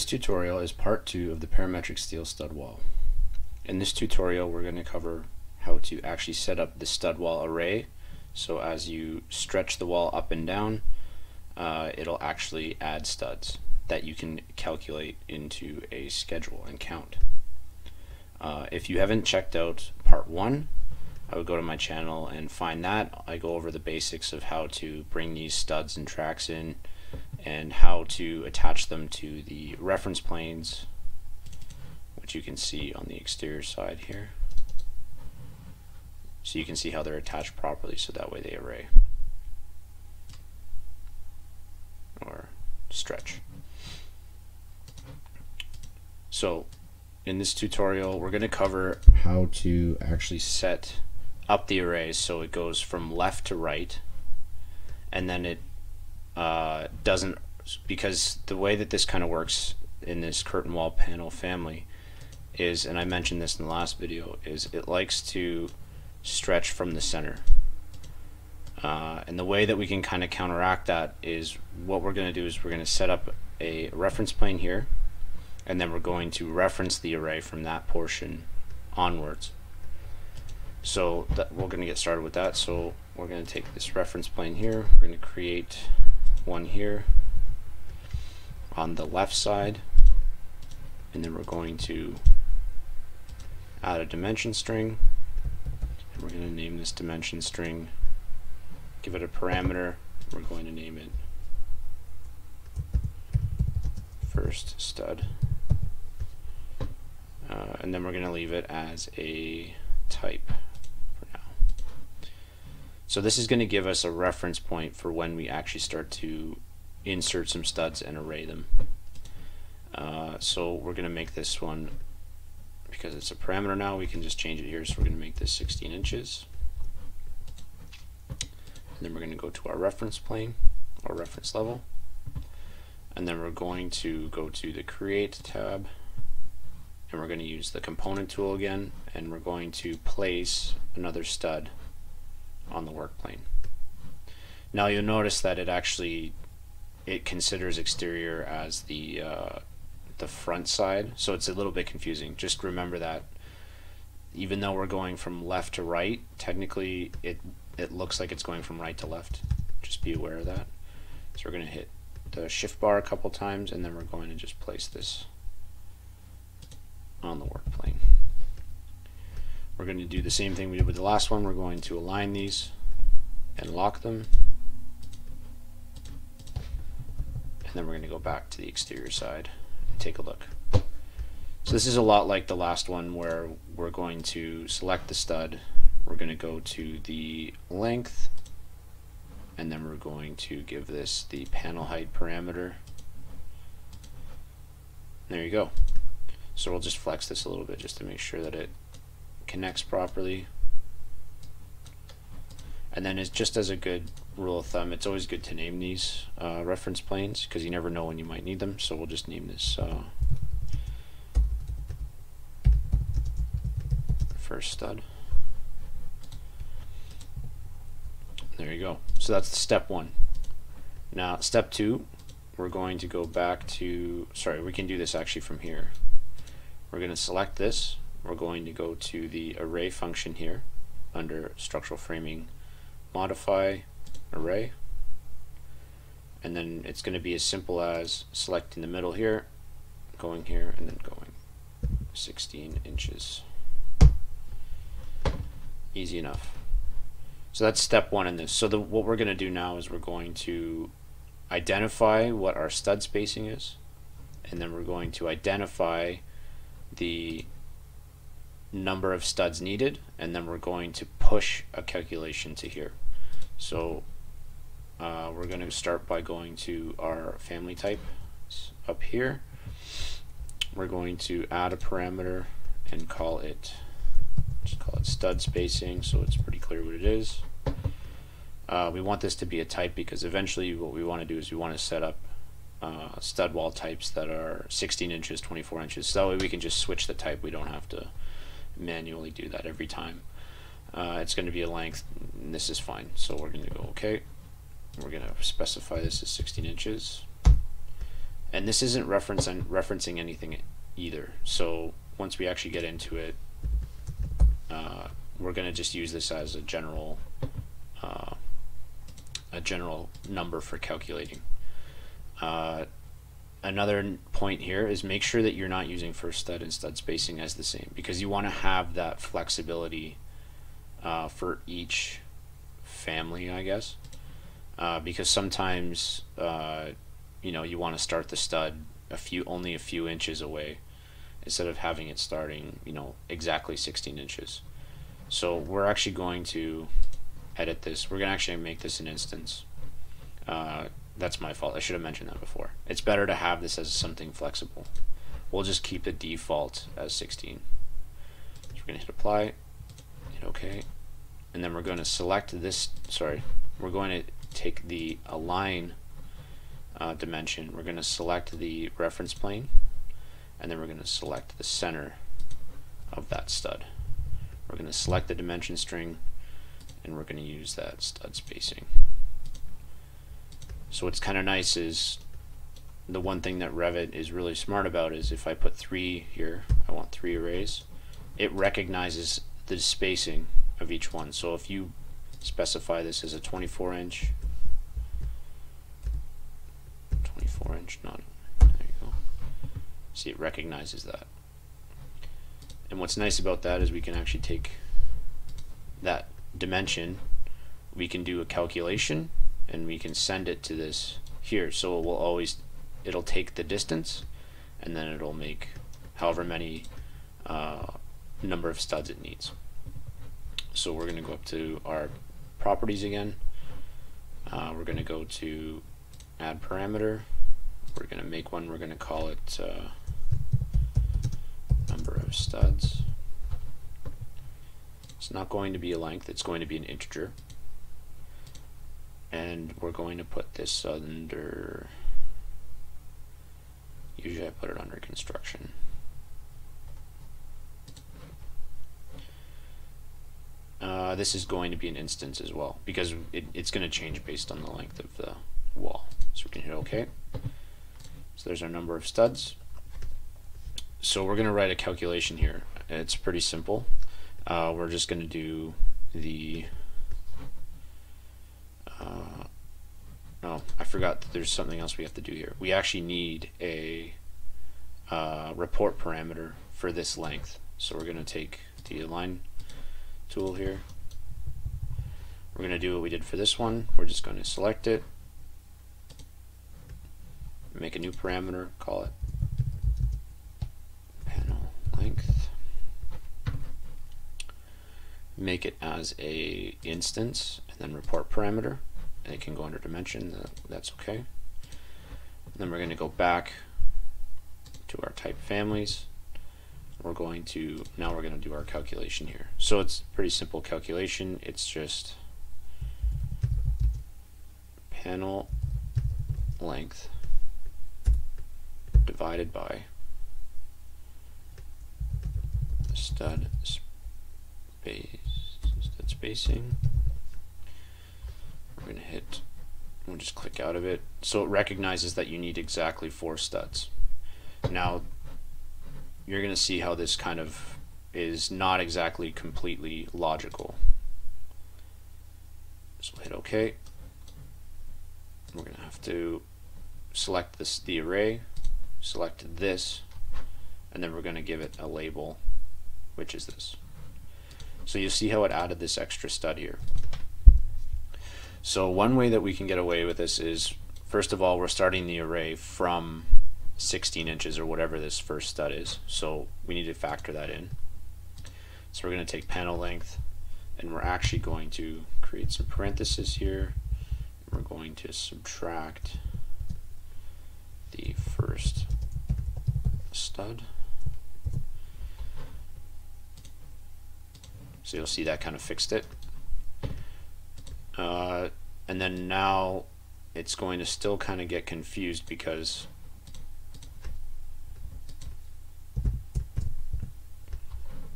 This tutorial is part 2 of the parametric steel stud wall. In this tutorial we're going to cover how to actually set up the stud wall array so as you stretch the wall up and down it'll actually add studs that you can calculate into a schedule and count. If you haven't checked out part 1, I would go to my channel and find that. I go over the basics of how to bring these studs and tracks in and how to attach them to the reference planes, which you can see on the exterior side here. So you can see how they're attached properly so that way they array or stretch. So in this tutorial we're going to cover how to actually set up the array so it goes from left to right, and then it doesn't, because the way that this kind of works in this curtain wall panel family is, and I mentioned this in the last video, is it likes to stretch from the center, and the way that we can kind of counteract that is what we're going to do is we're going to set up a reference plane here, and then we're going to reference the array from that portion onwards. So that, we're going to get started with that. So we're going to take this reference plane here, we're going to create one here on the left side, and then we're going to add a dimension string, and we're going to name this dimension string, give it a parameter, we're going to name it first stud, and then we're going to leave it as a type for now. So this is going to give us a reference point for when we actually start to insert some studs and array them. So we're going to make this one, because it's a parameter now, we can just change it here. So we're going to make this 16 inches, and then we're going to go to our reference plane or reference level, and then we're going to go to the create tab, and we're going to use the component tool again, and we're going to place another stud on the work plane. Now you'll notice that it actually, it considers exterior as the front side, so it's a little bit confusing. Just remember that even though we're going from left to right, technically it looks like it's going from right to left. Just be aware of that. So we're going to hit the shift bar a couple times, and then we're going to just place this on the work plane. We're going to do the same thing we did with the last one. We're going to align these and lock them, and then we're going to go back to the exterior side and take a look. So this is a lot like the last one, where we're going to select the stud, we're going to go to the length, and then we're going to give this the panel height parameter. There you go. So we'll just flex this a little bit just to make sure that it connects properly. And then, it's just as a good rule of thumb, it's always good to name these reference planes, because you never know when you might need them. So we'll just name this first stud. There you go. So that's step 1. Now step 2, we're going to go back to, sorry, we can do this actually from here. We're going to select this, we're going to go to the array function here under structural framing, modify array, and then it's going to be as simple as selecting the middle here, going here, and then going 16 inches. Easy enough. So that's step 1 in this. So what we're going to do now is we're going to identify what our stud spacing is, and then we're going to identify the number of studs needed, and then we're going to push a calculation to here. So we're going to start by going to our family type up here. We're going to add a parameter and call it, just call it stud spacing, so it's pretty clear what it is. We want this to be a type, because eventually what we want to do is we want to set up stud wall types that are 16 inches, 24 inches, so that way we can just switch the type. We don't have to manually do that every time. It's going to be a length, and this is fine. So we're going to go OK. We're going to specify this as 16 inches, And this isn't referencing anything either. So once we actually get into it, we're going to just use this as a general number for calculating. Another point here is make sure that you're not using first stud and stud spacing as the same, because you want to have that flexibility for each family, I guess, because sometimes you know, you want to start the stud only a few inches away instead of having it starting, you know, exactly 16 inches. So we're actually going to edit this. We're going to actually make this an instance. That's my fault. I should have mentioned that before. It's better to have this as something flexible. We'll just keep the default as 16. So we're going to hit apply, hit OK, and then we're going to select this. Sorry, we're going to take the align dimension. We're going to select the reference plane, and then we're going to select the center of that stud. We're going to select the dimension string, and we're going to use that stud spacing. So what's kind of nice is the one thing that Revit is really smart about is if I put 3 here, I want 3 arrays, it recognizes the spacing of each one. So if you specify this as a 24 inch, not, there you go. See, it recognizes that. And what's nice about that is we can actually take that dimension, we can do a calculation, and we can send it to this here, so it will always, it'll take the distance, and then it'll make however many number of studs it needs. So we're going to go up to our properties again. We're going to go to add parameter. We're going to make one. We're going to call it number of studs. It's not going to be a length. It's going to be an integer. And we're going to put this under, usually I put it under construction. This is going to be an instance as well, because it's going to change based on the length of the wall. So we can hit OK. So there's our number of studs. So we're going to write a calculation here. It's pretty simple. We're just going to do the no, I forgot that there's something else we have to do here. We actually need a report parameter for this length. So we're going to take the align tool here. We're going to do what we did for this one. We're just going to select it, make a new parameter, call it panel length, make it as a instance, and then report parameter. And it can go under dimension, that's okay. And then we're going to go back to our type families. We're going to, now we're going to do our calculation here. So it's a pretty simple calculation. It's just panel length divided by stud space, stud spacing. We're going to hit, we'll just click out of it. So it recognizes that you need exactly 4 studs. Now you're going to see how this kind of is not exactly completely logical. So we'll hit OK. We're going to have to select this, the array, select this, and then we're going to give it a label, which is this. So you see how it added this extra stud here. So one way that we can get away with this is, first of all, we're starting the array from 16 inches or whatever this first stud is, so we need to factor that in. So we're going to take panel length, and we're actually going to create some parentheses here. We're going to subtract the first stud. So you'll see that kind of fixed it. And then now it's going to still kind of get confused because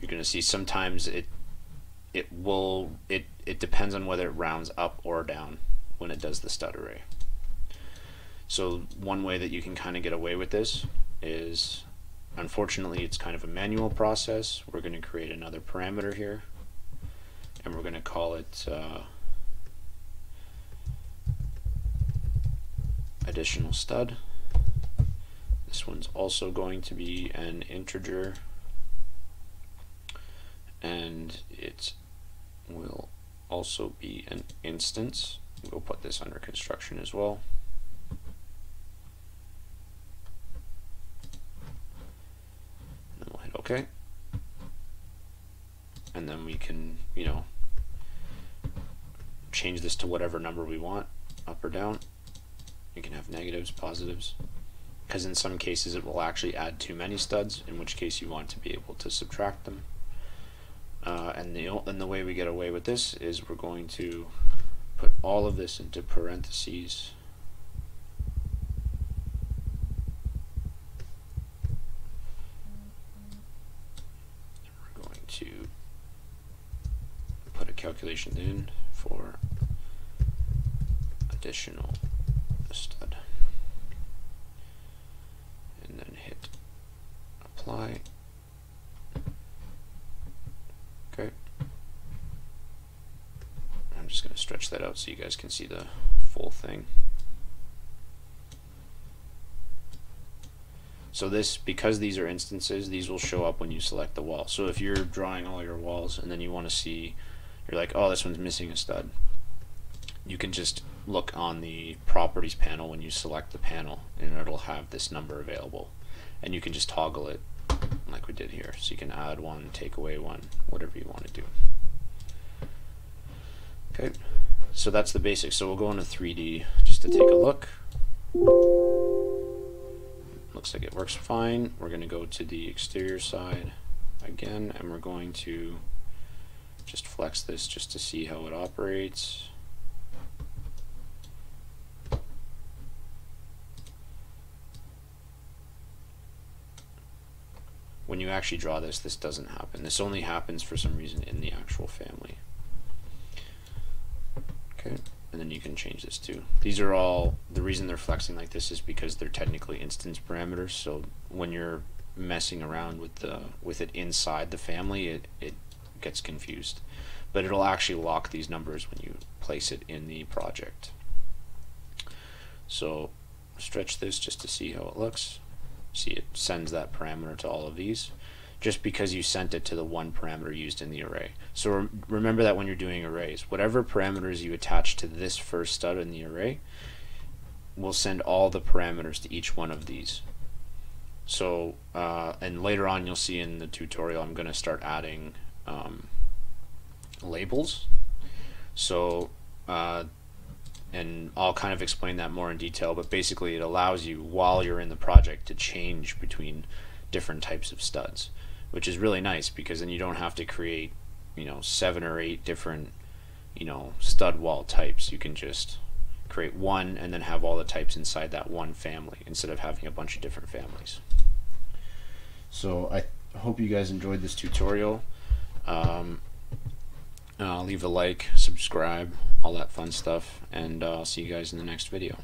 you're going to see sometimes it depends on whether it rounds up or down when it does the stud array. So one way that you can kind of get away with this is, unfortunately, it's kind of a manual process. We're going to create another parameter here, and we're going to call it additional stud. This one's also going to be an integer, and it will also be an instance. We'll put this under construction as well. And then we'll hit OK. And then we can, you know, change this to whatever number we want, up or down. You can have negatives, positives, because in some cases it will actually add too many studs, in which case you want to be able to subtract them. And the way we get away with this is we're going to put all of this into parentheses, and we're going to put a calculation in for additional stud, and then hit apply. Okay, I'm just going to stretch that out so you guys can see the full thing. So this, because these are instances, these will show up when you select the wall. So if you're drawing all your walls and then you want to see, you're like, oh, this one's missing a stud, you can just look on the properties panel when you select the panel, and it'll have this number available, and you can just toggle it like we did here. So you can add one, take away one, whatever you want to do. Okay, so that's the basics. So we'll go into 3D just to take a look. Looks like it works fine. We're going to go to the exterior side again, and we're going to just flex this just to see how it operates. When you actually draw this, this doesn't happen. This only happens for some reason in the actual family. Okay, and then you can change this too. These are all, the reason they're flexing like this is because they're technically instance parameters. So when you're messing around with the it inside the family, it gets confused. But it'll actually lock these numbers when you place it in the project. So stretch this just to see how it looks. See, it sends that parameter to all of these just because you sent it to the one parameter used in the array. So remember that when you're doing arrays, whatever parameters you attach to this first stud in the array will send all the parameters to each one of these. So and later on you'll see in the tutorial I'm going to start adding labels. So and I'll kind of explain that more in detail, but basically it allows you, while you're in the project, to change between different types of studs, which is really nice because then you don't have to create, you know, 7 or 8 different, you know, stud wall types. You can just create one and then have all the types inside that one family instead of having a bunch of different families. So I hope you guys enjoyed this tutorial. Leave a like, subscribe, all that fun stuff, and I'll see you guys in the next video.